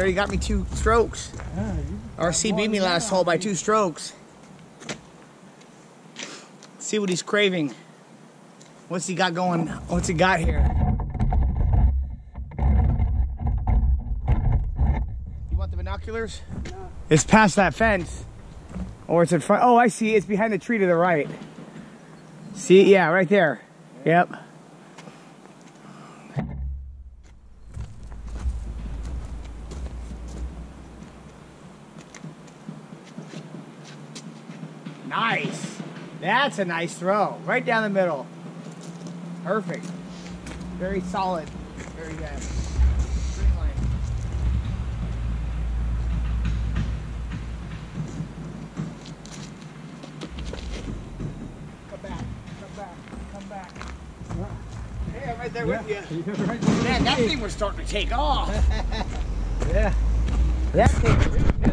already got me 2 strokes. Yeah, RC beat me last hole by 2 strokes. Let's see what he's craving. What's he got going? What's he got here? You want the binoculars? No. It's past that fence. Or it's in front. Oh, I see. It's behind the tree to the right. See? Yeah, right there. Yep. Nice. That's a nice throw. Right down the middle. Perfect. Very solid. Very good. Green line. Come back. Come back. Come back. Hey, I'm right there with you. Right there. Man, that thing was starting to take off. Yeah. That thing.